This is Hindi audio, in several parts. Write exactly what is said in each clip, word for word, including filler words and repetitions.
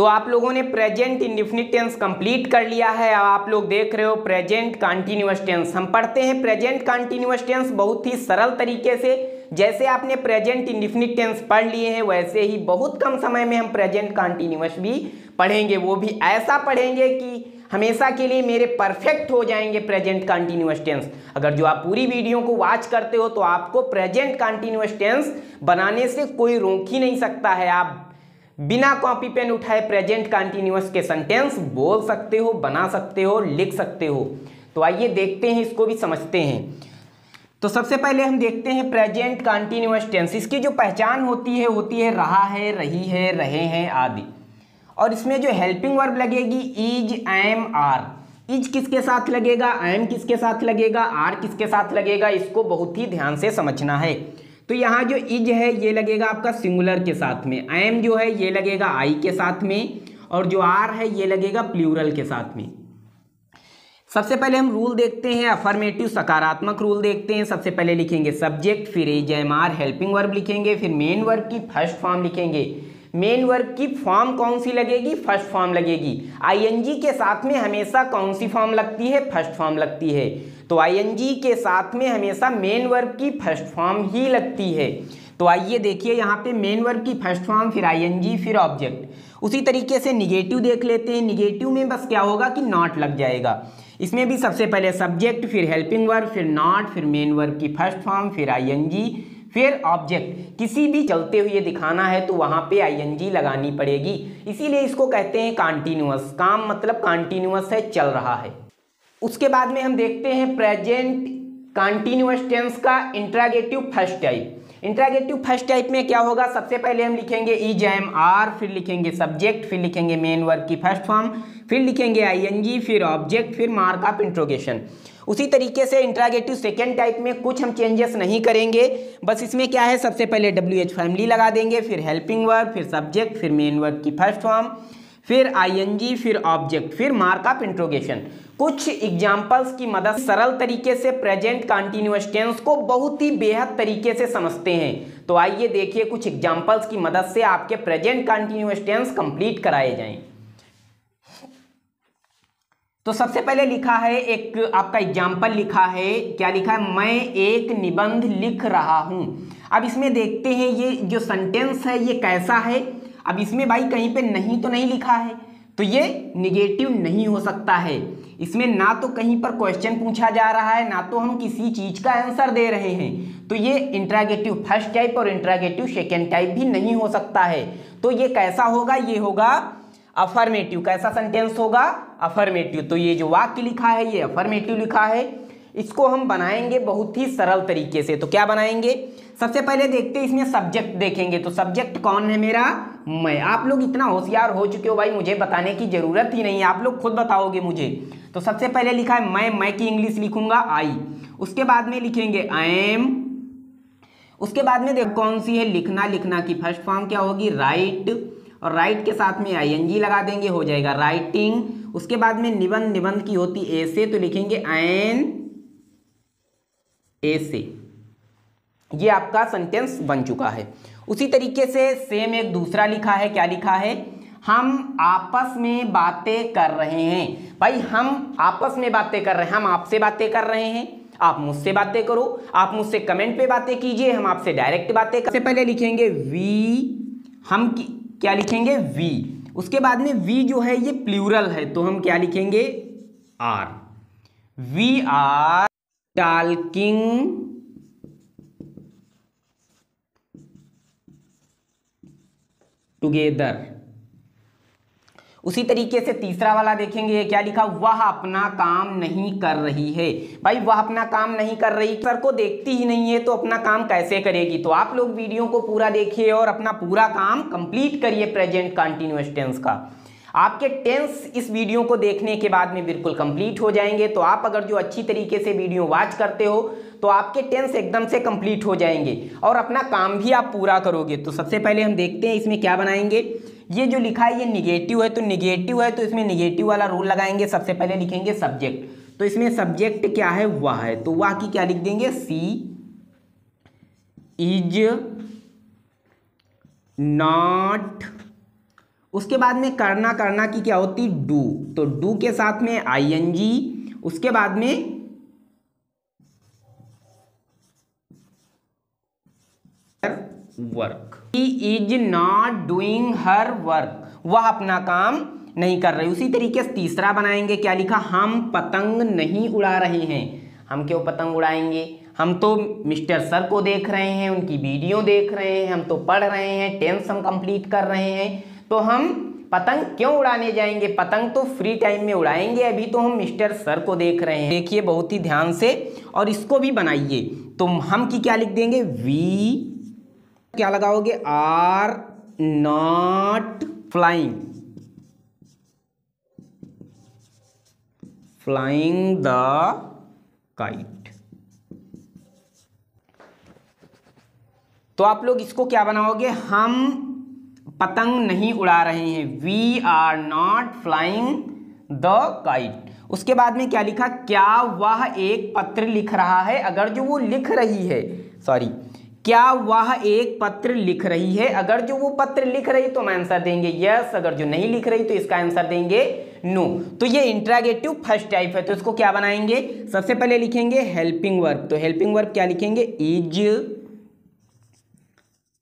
तो आप लोगों ने प्रेजेंट इंडिफिनिट टेंस कंप्लीट कर लिया है। अब आप लोग देख रहे हो प्रेजेंट कंटीन्यूअस टेंस। हम पढ़ते हैं प्रेजेंट कंटीन्यूअस टेंस बहुत ही सरल तरीके से। जैसे आपने प्रेजेंट इंडिफिनिट टेंस पढ़ लिए हैं वैसे ही बहुत कम समय में हम प्रेजेंट कंटीन्यूअस भी पढ़ेंगे, वो भी ऐसा पढ़ेंगे कि हमेशा के लिए मेरे परफेक्ट हो जाएंगे प्रेजेंट कंटीन्यूअस टेंस। अगर जो आप पूरी वीडियो को वॉच करते हो तो आपको प्रेजेंट कंटीन्यूअस टेंस बनाने से कोई रोक ही नहीं सकता है। आप बिना कॉपी पेन उठाए प्रेजेंट कंटीन्यूअस के सेंटेंस बोल सकते हो, बना सकते हो, लिख सकते हो। तो आइए देखते हैं, इसको भी समझते हैं। तो सबसे पहले हम देखते हैं प्रेजेंट कंटीन्यूअस टेंस। इसकी जो पहचान होती है होती है रहा है, रही है, रहे हैं आदि। और इसमें जो हेल्पिंग वर्ब लगेगी इज, एम, आर। इज किसके साथ लगेगा, एम किसके साथ लगेगा, आर किसके साथ लगेगा, इसको बहुत ही ध्यान से समझना है। तो यहाँ जो इज है ये लगेगा आपका सिंगुलर के साथ में, एम जो है ये लगेगा आई के साथ में, और जो आर है ये लगेगा प्लूरल के साथ में। सबसे पहले हम रूल देखते हैं, अफर्मेटिव सकारात्मक रूल देखते हैं। सबसे पहले लिखेंगे सब्जेक्ट, फिर is, am, are helping verb लिखेंगे, फिर मेन वर्ब की फर्स्ट फॉर्म लिखेंगे। मेन वर्ब की फॉर्म कौन सी लगेगी, फर्स्ट फॉर्म लगेगी। आईएनजी के साथ में हमेशा कौन सी फॉर्म लगती है, फर्स्ट फॉर्म लगती है। तो आईएनजी के साथ में हमेशा मेन वर्ब की फर्स्ट फॉर्म ही लगती है। तो आइए देखिए यहाँ पे मेन वर्ब की फर्स्ट फॉर्म, फिर आईएनजी, फिर ऑब्जेक्ट। उसी तरीके से निगेटिव देख लेते हैं। निगेटिव में बस क्या होगा कि नॉट लग जाएगा। इसमें भी सबसे पहले सब्जेक्ट, फिर हेल्पिंग वर्ब, फिर नॉट, फिर मेन वर्ब की फर्स्ट फॉर्म, फिर आईएनजी, फिर ऑब्जेक्ट। किसी भी चलते हुए दिखाना है तो वहाँ पे आईएनजी लगानी पड़ेगी, इसीलिए इसको कहते हैं कॉन्टीन्यूअस। काम मतलब कॉन्टीन्यूअस है, चल रहा है। उसके बाद में हम देखते हैं प्रेजेंट कॉन्टीन्यूअस टेंस का interrogative first type. Interrogative first type में क्या होगा, सबसे पहले हम लिखेंगे इज, एम, आर, फिर लिखेंगे सब्जेक्ट, फिर लिखेंगे मेन वर्ब की फर्स्ट फॉर्म, फिर लिखेंगे आईएनजी, फिर ऑब्जेक्ट, फिर मार्क ऑफ इंट्रोगेशन। उसी तरीके से इंटरागेटिव सेकेंड टाइप में कुछ हम चेंजेस नहीं करेंगे, बस इसमें क्या है सबसे पहले डब्ल्यू एच फैमिली लगा देंगे, फिर हेल्पिंग वर्ब, फिर सब्जेक्ट, फिर मेन वर्ब की फर्स्ट फॉर्म, फिर आईएनजी, फिर ऑब्जेक्ट, फिर मार्क ऑफ इंट्रोगेशन। कुछ एग्जाम्पल्स की मदद सरल तरीके से प्रेजेंट कंटीन्यूअस टेंस को बहुत ही बेहद तरीके से समझते हैं। तो आइए देखिए कुछ एग्जाम्पल्स की मदद से आपके प्रेजेंट कंटीन्यूअस टेंस कंप्लीट कराए जाएं। तो सबसे पहले लिखा है एक आपका एग्जाम्पल, लिखा है क्या लिखा है, मैं एक निबंध लिख रहा हूं। अब इसमें देखते हैं ये जो सेंटेंस है ये कैसा है। अब इसमें भाई कहीं पे नहीं तो नहीं लिखा है, तो ये निगेटिव नहीं हो सकता है। इसमें ना तो कहीं पर क्वेश्चन पूछा जा रहा है, ना तो हम किसी चीज़ का आंसर दे रहे हैं। तो ये इंटरागेटिव फर्स्ट टाइप और इंटरागेटिव सेकेंड टाइप भी नहीं हो सकता है। तो ये कैसा होगा, ये होगा अफर्मेटिव। कैसा सेंटेंस होगा, अफर्मेटिव। तो ये जो वाक्य लिखा है ये अफर्मेटिव लिखा है। इसको हम बनाएंगे बहुत ही सरल तरीके से। तो क्या बनाएंगे, सबसे पहले देखते हैं इसमें सब्जेक्ट देखेंगे। तो सब्जेक्ट कौन है मेरा, मैं। आप लोग इतना होशियार हो चुके हो भाई, मुझे बताने की ज़रूरत ही नहीं है, आप लोग खुद बताओगे मुझे। तो सबसे पहले लिखा है मैं, मैं की इंग्लिश लिखूंगा आई, उसके बाद में लिखेंगे एम, उसके बाद में देखो कौन सी है, लिखना। लिखना की फर्स्ट फॉर्म क्या होगी, राइट, और राइट के साथ में आई एन जी लगा देंगे, हो जाएगा राइटिंग। उसके बाद में निबंध, निबंध की होती ऐसे, तो लिखेंगे एन ऐसे। ये आपका सेंटेंस बन चुका है। उसी तरीके से सेम एक दूसरा लिखा है, क्या लिखा है, हम आपस में बातें कर रहे हैं। भाई हम आपस में बातें कर रहे हैं, हम आपसे बातें कर रहे हैं, आप मुझसे बातें करो, आप मुझसे कमेंट पे बातें कीजिए, हम आपसे डायरेक्ट बातें कर। सबसे पहले लिखेंगे वी, हम की, क्या लिखेंगे वी, उसके बाद में वी जो है ये प्लूरल है, तो हम क्या लिखेंगे are, we are talking together. उसी तरीके से तीसरा वाला देखेंगे, क्या लिखा, वह अपना काम नहीं कर रही है। भाई वह अपना काम नहीं कर रही, सर को देखती ही नहीं है तो अपना काम कैसे करेगी। तो आप लोग वीडियो को पूरा देखिए और अपना पूरा काम कंप्लीट करिए प्रेजेंट कंटीन्यूअस टेंस का। आपके टेंस इस वीडियो को देखने के बाद में बिल्कुल कंप्लीट हो जाएंगे। तो आप अगर जो अच्छी तरीके से वीडियो वॉच करते हो तो आपके टेंस एकदम से कंप्लीट हो जाएंगे और अपना काम भी आप पूरा करोगे। तो सबसे पहले हम देखते हैं इसमें क्या बनाएंगे। ये जो लिखा है ये निगेटिव है, तो निगेटिव है तो इसमें निगेटिव वाला रूल लगाएंगे। सबसे पहले लिखेंगे सब्जेक्ट, तो इसमें सब्जेक्ट क्या है, वह है, तो वह की क्या लिख देंगे, सी इज नॉट उसके बाद में करना करना की क्या होती डू, तो डू के साथ में आई एन जी, उसके बाद में work, he is not doing her work, वह अपना काम नहीं कर रही। उसी तरीके से तीसरा बनाएंगे, क्या लिखा, हम पतंग नहीं उड़ा रहे हैं। हम क्यों पतंग उड़ाएंगे, हम तो मिस्टर सर को देख रहे हैं, उनकी वीडियो देख रहे हैं, हम तो पढ़ रहे हैं, टेंस हम कंप्लीट कर रहे हैं, तो हम पतंग क्यों उड़ाने जाएंगे, पतंग तो फ्री टाइम में उड़ाएंगे, अभी तो हम मिस्टर सर को देख रहे हैं। देखिए बहुत ही ध्यान से और इसको भी बनाइए, तो हम की क्या लिख देंगे वी, क्या लगाओगे are not flying, flying the kite. तो आप लोग इसको क्या बनाओगे, हम पतंग नहीं उड़ा रहे हैं, we are not flying the kite. उसके बाद में क्या लिखा, क्या वह एक पत्र लिख रहा है, अगर जो वो लिख रही है, सॉरी, क्या वह एक पत्र लिख रही है, अगर जो वो पत्र लिख रही तो हम आंसर देंगे यस, अगर जो नहीं लिख रही तो इसका आंसर देंगे नो। तो ये इंटरागेटिव फर्स्ट टाइप है, तो इसको क्या बनाएंगे, सबसे पहले लिखेंगे हेल्पिंग वर्ब, तो हेल्पिंग वर्ब क्या लिखेंगे is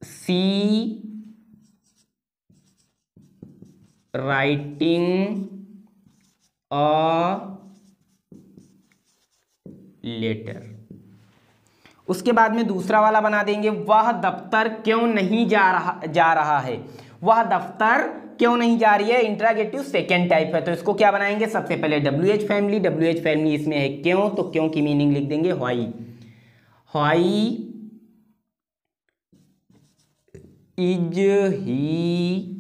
she writing a letter. उसके बाद में दूसरा वाला बना देंगे, वह दफ्तर क्यों नहीं जा रहा जा रहा है, वह दफ्तर क्यों नहीं जा रही है, इंटरागेटिव सेकेंड टाइप है, तो इसको क्या बनाएंगे, सबसे पहले W H family, W H family इसमें है क्यों, तो क्यों की मीनिंग लिख देंगे why, why is he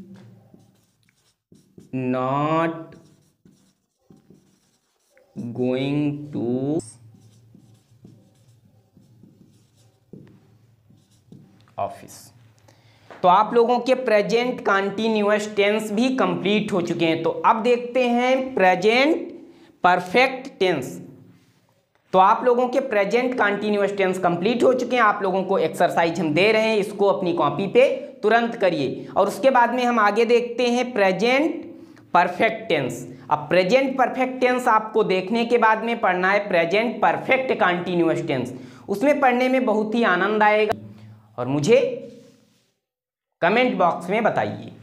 not going to office. तो आप लोगों के प्रेजेंट कंटीन्यूअस टेंस भी कंप्लीट हो चुके हैं। तो अब देखते हैं प्रेजेंट परफेक्ट टेंस। तो आप लोगों के प्रेजेंट कंटीन्यूअस टेंस कंप्लीट हो चुके हैं। आप लोगों को एक्सरसाइज हम दे रहे हैं, इसको अपनी कॉपी पे तुरंत करिए। और उसके बाद में हम आगे देखते हैं प्रेजेंट परफेक्ट टेंस। अब प्रेजेंट परफेक्ट टेंस आपको देखने के बाद में पढ़ना है प्रेजेंट परफेक्ट कंटीन्यूअस टेंस। उसमें पढ़ने में बहुत ही आनंद आएगा और मुझे कमेंट बॉक्स में बताइए।